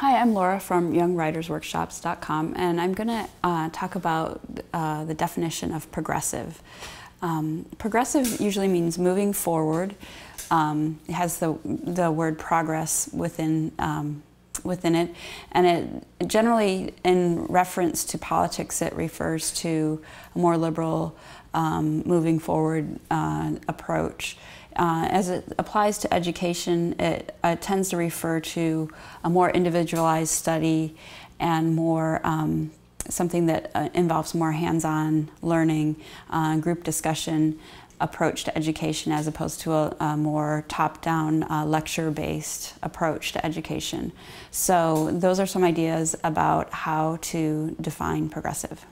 Hi, I'm Laura from YoungWritersWorkshops.com, and I'm going to talk about the definition of progressive. Progressive usually means moving forward. It has the word progress within it, and it generally, in reference to politics, it refers to a more liberal, moving forward approach. As it applies to education, it tends to refer to a more individualized study and more something that involves more hands-on learning, group discussion approach to education, as opposed to a more top-down lecture-based approach to education. So those are some ideas about how to define progressive.